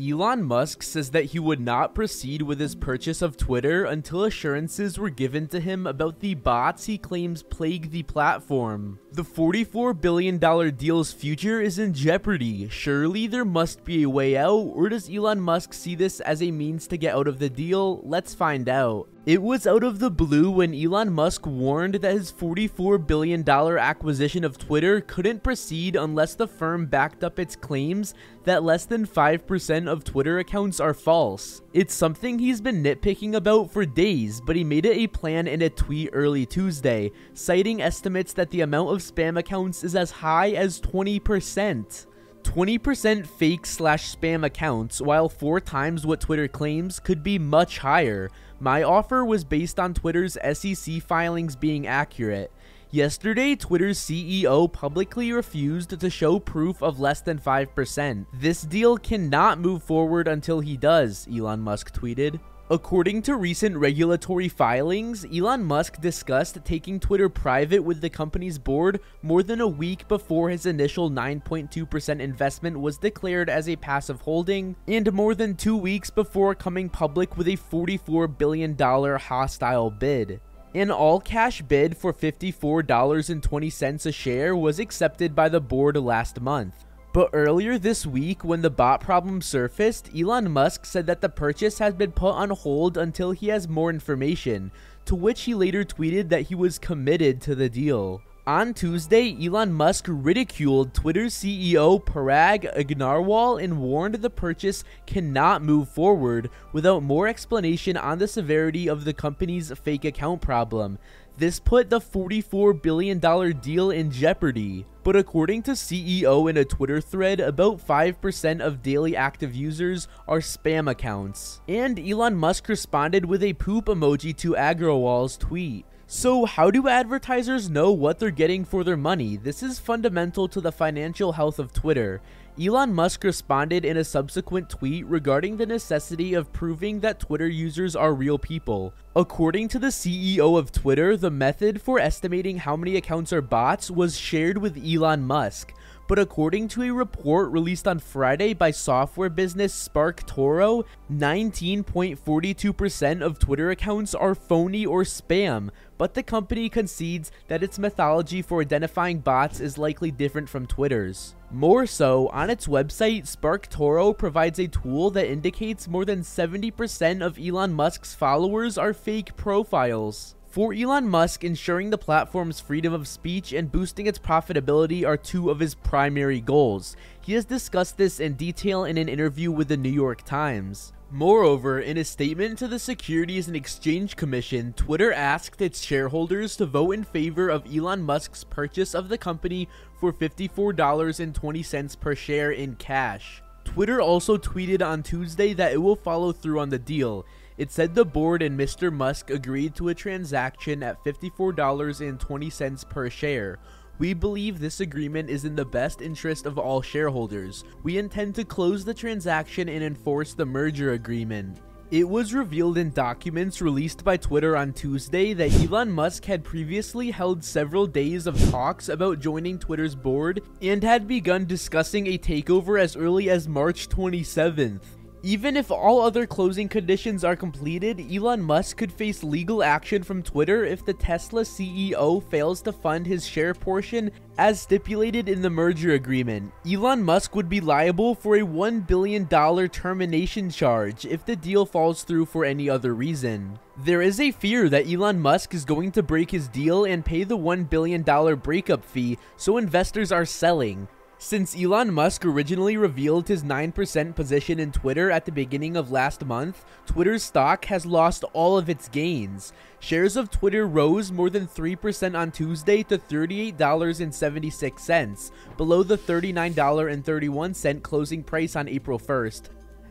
Elon Musk says that he would not proceed with his purchase of Twitter until assurances were given to him about the bots he claims plague the platform. The $44 billion deal's future is in jeopardy. Surely there must be a way out, or does Elon Musk see this as a means to get out of the deal? Let's find out. It was out of the blue when Elon Musk warned that his $44 billion acquisition of Twitter couldn't proceed unless the firm backed up its claims that less than 5% of Twitter accounts are false. It's something he's been nitpicking about for days, but he made it a plan in a tweet early Tuesday, citing estimates that the amount of spam accounts is as high as 20%. 20% fake/spam accounts, while 4 times what Twitter claims, could be much higher. My offer was based on Twitter's SEC filings being accurate. Yesterday, Twitter's CEO publicly refused to show proof of less than 5%. This deal cannot move forward until he does, Elon Musk tweeted. According to recent regulatory filings, Elon Musk discussed taking Twitter private with the company's board more than a week before his initial 9.2% investment was declared as a passive holding, and more than 2 weeks before coming public with a $44 billion hostile bid. An all-cash bid for $54.20 a share was accepted by the board last month. But earlier this week, when the bot problem surfaced, Elon Musk said that the purchase has been put on hold until he has more information, to which he later tweeted that he was committed to the deal. On Tuesday, Elon Musk ridiculed Twitter's CEO Parag Agrawal and warned the purchase cannot move forward without more explanation on the severity of the company's fake account problem. This put the $44 billion deal in jeopardy. But according to CEO in a Twitter thread, about 5% of daily active users are spam accounts. And Elon Musk responded with a poop emoji to Agrawal's tweet. So how do advertisers know what they're getting for their money? This is fundamental to the financial health of Twitter. Elon Musk responded in a subsequent tweet regarding the necessity of proving that Twitter users are real people. According to the CEO of Twitter, the method for estimating how many accounts are bots was shared with Elon Musk. But according to a report released on Friday by software business SparkToro, 19.42% of Twitter accounts are phony or spam, but the company concedes that its methodology for identifying bots is likely different from Twitter's. More so, on its website, SparkToro provides a tool that indicates more than 70% of Elon Musk's followers are fake profiles. For Elon Musk, ensuring the platform's freedom of speech and boosting its profitability are 2 of his primary goals. He has discussed this in detail in an interview with the New York Times. Moreover, in a statement to the Securities and Exchange Commission, Twitter asked its shareholders to vote in favor of Elon Musk's purchase of the company for $54.20 per share in cash. Twitter also tweeted on Tuesday that it will follow through on the deal. It said the board and Mr. Musk agreed to a transaction at $54.20 per share. We believe this agreement is in the best interest of all shareholders. We intend to close the transaction and enforce the merger agreement. It was revealed in documents released by Twitter on Tuesday that Elon Musk had previously held several days of talks about joining Twitter's board and had begun discussing a takeover as early as March 27th. Even if all other closing conditions are completed, Elon Musk could face legal action from Twitter if the Tesla CEO fails to fund his share portion as stipulated in the merger agreement. Elon Musk would be liable for a $1 billion termination charge if the deal falls through for any other reason. There is a fear that Elon Musk is going to break his deal and pay the $1 billion breakup fee, so investors are selling. Since Elon Musk originally revealed his 9% position in Twitter at the beginning of last month, Twitter's stock has lost all of its gains. Shares of Twitter rose more than 3% on Tuesday to $38.76, below the $39.31 closing price on April 1st.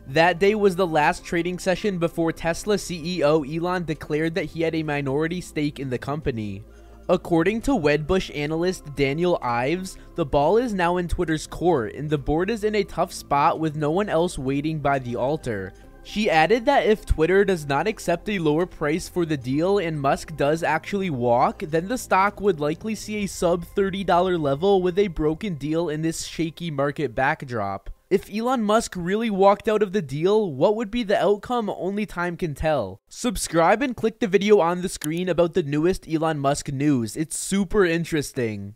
That day was the last trading session before Tesla CEO Elon declared that he had a minority stake in the company. According to Wedbush analyst Daniel Ives, the ball is now in Twitter's court, and the board is in a tough spot with no one else waiting by the altar. She added that if Twitter does not accept a lower price for the deal and Musk does actually walk, then the stock would likely see a sub-$30 level with a broken deal in this shaky market backdrop. If Elon Musk really walked out of the deal, what would be the outcome? Only time can tell. Subscribe and click the video on the screen about the newest Elon Musk news. It's super interesting.